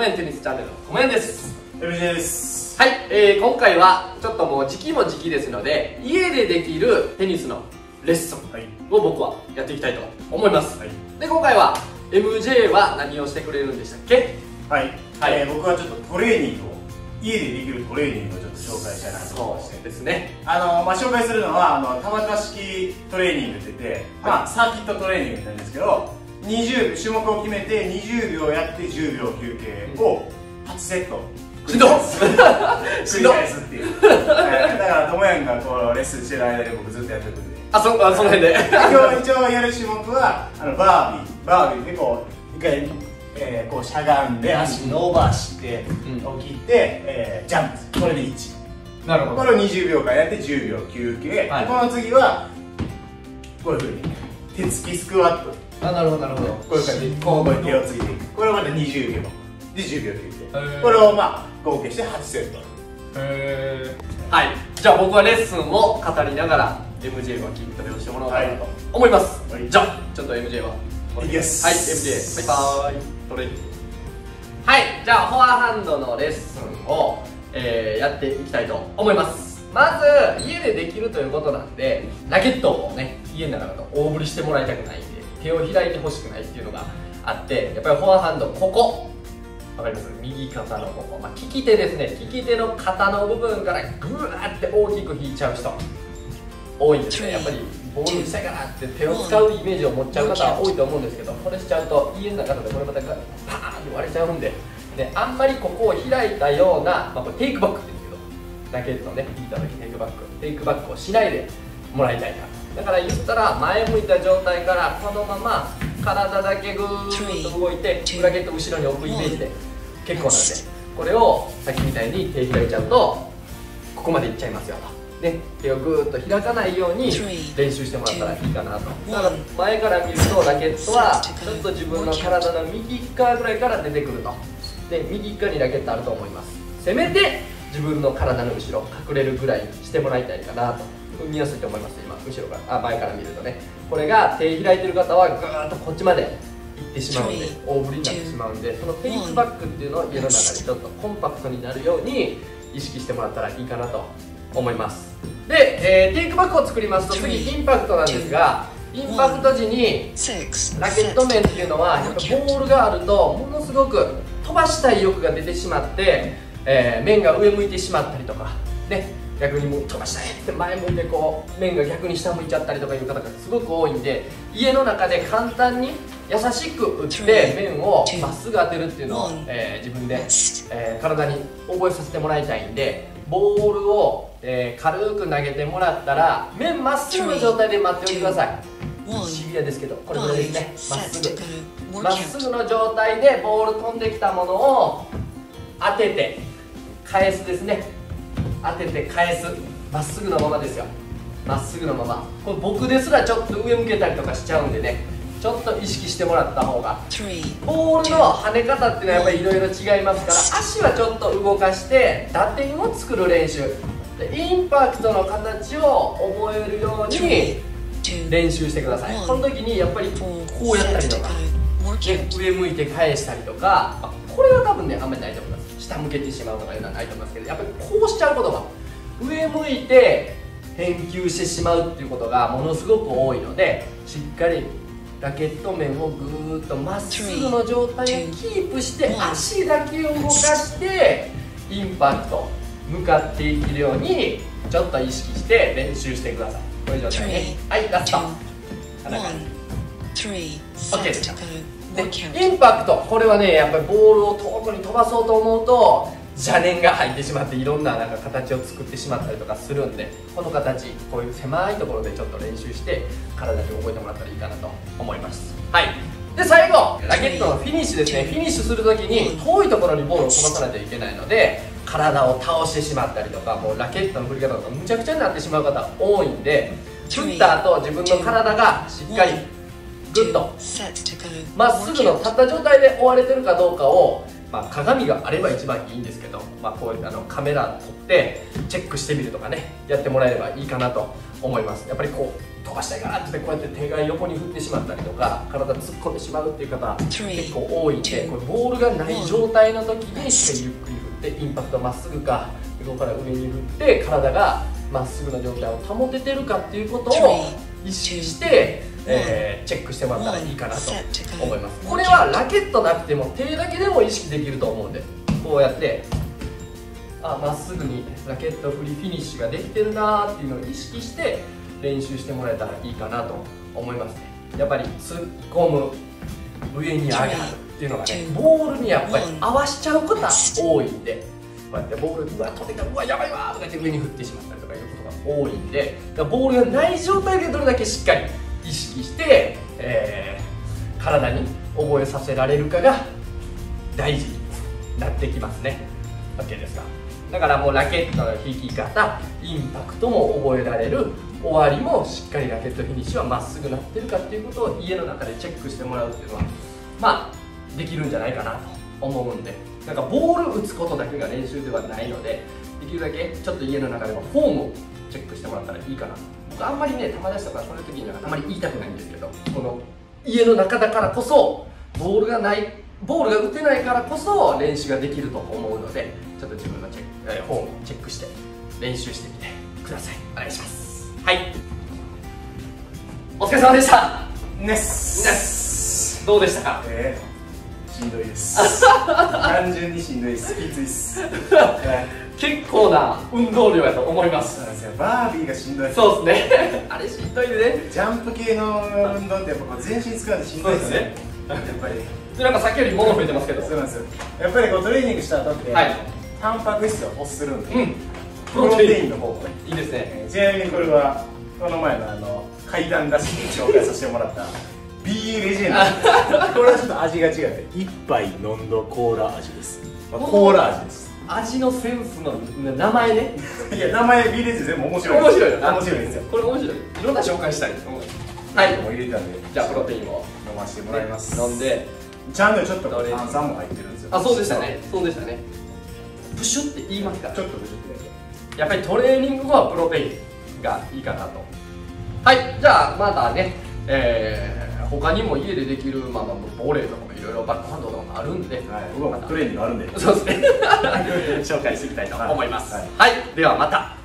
メンテニスチャンネルのコメンです。 MJ です。はい、今回はちょっともう時期も時期ですので、家でできるテニスのレッスンを僕はやっていきたいと思います、はい、で今回は MJ は何をしてくれるんでしたっけ？はい、はい、僕はちょっとトレーニングを、家でできるトレーニングをちょっと紹介したいなと思いましてですね、紹介するのは球式トレーニングって言って、はい、サーキットトレーニングなんですけど、種目を決めて20秒やって10秒休憩を8セット繰り返すっていう、だからともやんがこうレッスンしてる間で僕ずっとやってるんで、その辺で一応やる種目はバービーでこう一回こうしゃがんで足伸ばして起きて、ジャンプ、これで1、なるほど、これを20秒間やって10秒休憩、はい、この次はこういうふうに手つきスクワット、なるほどなるほど、こういう感じでこう手をついていく、これをまた20秒で10秒休憩、これを合計して8セット。へえ、はい、じゃあ僕はレッスンを語りながら MJ は筋トレをしてもらおうかなと思います、はい、じゃあちょっと MJ はこれで、はい、 MJ バイバーイトレーニング。はい、じゃあフォアハンドのレッスンを、やっていきたいと思います。まず家でできるということなんで、ラケットをね、家の中だと大振りしてもらいたくないんで、手を開いてほしくないっていうのがあって、やっぱりフォアハンド、ここわかります？右肩のここ、利き手ですね、利き手の肩の部分からグーって大きく引いちゃう人多いんですね。やっぱりボールしたからって手を使うイメージを持っちゃう方は多いと思うんですけど、これしちゃうと家の中でこれまたパーンって割れちゃうんで、あんまりここを開いたような、これテイクバックって言うんですけど、ラケットをね引いた時テイクバックをしないでもらいたいな。だから言ったら前向いた状態からこのまま体だけグーッと動いて、ラケットを後ろに置くイメージで結構なんで、これをさっきみたいに手開いちゃうとここまでいっちゃいますよと。ね、手をぐーっと開かないように練習してもらったらいいかなと。だから前から見るとラケットはちょっと自分の体の右側ぐらいから出てくると。で、右側にラケットあると思います。せめて自分の体の後ろ隠れるぐらいにしてもらいたいかなと。見やすいと思います、今後ろから前から見るとね。これが手開いてる方はぐーっとこっちまで行ってしまうんで、大振りになってしまうんで、そのフェイスバックっていうのを家の中にちょっとコンパクトになるように意識してもらったらいいかなと思います。で、テイクバックを作りますと、次インパクトなんですが、インパクト時にラケット面っていうのはやっぱボールがあるとものすごく飛ばしたい欲が出てしまって、面が上向いてしまったりとかね、逆にもう飛ばしたいって前向いてこう面が逆に下向いちゃったりとかいう方がすごく多いんで、家の中で簡単に優しく打って面をまっすぐ当てるっていうのを、自分で、体に覚えさせてもらいたいんで、ボールを、軽く投げてもらったら面まっすぐの状態で待っておいてください。シビアですけど、これぐらいですね。まっすぐの状態でボール飛んできたものを当てて返すですね。当てて返す、まっすぐのままですよ。まっすぐのまま、これ僕ですらちょっと上向けたりとかしちゃうんでね、ちょっと意識してもらった方が。ボールの跳ね方っていうのはやっぱりいろいろ違いますから、足はちょっと動かして打点を作る練習、インパクトの形を覚えるように練習してください。この時にやっぱりこうやったりとか、上向いて返したりとか、これは多分ねあんまりないと思います。下向けてしまうとかいうのはないと思いますけど、やっぱりこうしちゃうことが、上向いて返球してしまうっていうことがものすごく多いので、しっかりラケット面をぐーっとまっすぐの状態をキープして、足だけを動かしてインパクト向かっていけるようにちょっと意識して練習してください。こういう状態ね。はい、ラストこんな感じ。 OK ですよ。で、インパクト、これはねやっぱりボールを遠くに飛ばそうと思うと邪念が入ってしまって、いろんな形を作ってしまったりとかするんで、この形、こういう狭いところでちょっと練習して体に覚えてもらったらいいかなと思います。はい、で最後ラケットのフィニッシュですね。フィニッシュするときに遠いところにボールを飛ばさないといけないので、体を倒してしまったりとか、もうラケットの振り方とかむちゃくちゃになってしまう方多いんで、打った後自分の体がしっかりグッとまっすぐの立った状態で追われてるかどうかを、鏡があれば一番いいんですけど、こういうカメラ撮ってチェックしてみるとかね、やってもらえればいいかなと思います。やっぱりこう飛ばしたいからってこうやって手が横に振ってしまったりとか体突っ込んでしまうっていう方結構多いんで、これボールがない状態の時に手ゆっくり振ってインパクトまっすぐか横から上に振って体がまっすぐな状態を保ててるかっていうことを意識してチェックしてもらったらいいかなと思います。これはラケットなくても手だけでも意識できると思うんで、こうやってまっすぐにラケット振りフィニッシュができてるなーっていうのを意識して練習してもらえたらいいかなと思いますね。やっぱり突っ込む、上に上がるっていうのがね、ボールにやっぱり合わしちゃうことが多いんで、こうやってボールうわ飛んできたうわやばいわーとか言って上に振ってしまったりとかいうことが多いんで、ボールがない状態でどれだけしっかり意識して、体に覚えさせられるかが大事になってきますね。 OK ですか。だからもうラケットの引き方、インパクトも覚えられる、終わりもしっかりラケットフィニッシュはまっすぐなってるかっていうことを家の中でチェックしてもらうっていうのはまあできるんじゃないかなと思うんで、なんかボール打つことだけが練習ではないので、できるだけちょっと家の中でもフォームをチェックしてもらったらいいかな。僕あんまりね球出しとかそういう時にはあんまり言いたくないんですけど、この家の中だからこそボールが打てないからこそ練習ができると思うので、ちょっと自分のフォームをチェックして練習してみてください。お願いします。はい、お疲れ様でした。ネスネスどうでしたか？しんどいです。単純にしんどいです。きついです。結構な運動量やと思います。バービーがしんどい。そうですね。あれしんどいね。ジャンプ系の運動ってやっぱ全身使うのしんどいですね。やっぱりなんかさっきより物増えてますけど、そうなんですよ。やっぱりこうトレーニングした後って、はい、タンパク質を欲するんで、プロテインの方がね、いいですね。ちなみにこれはこの前の階段出しに紹介させてもらったBレジェンド。これはちょっと味が違って一杯飲んどコーラ味です。コーラ味です。味のセンスの名前ね。いや名前Bレジェンド全部面白い。面白いよね。面白いですよ。これ面白い。いろんな紹介したいと思う。はい、もう入れたんで、じゃあプロテインを飲ませてもらいます。飲んでちゃんとちょっと炭酸も入ってるんですよ。あ、そうでしたね。そうでしたね。プシュって言いますから。ちょっとプシュってだけ。やっぱりトレーニング後はプロテインがいいかなと。はい、じゃあまだね、他にも家でできるボレーとかもいろいろバックハンドとかもあるんで、はい、僕はトレーニングあるんで。そうですね。紹介していきたいと思います。はい、ではまた。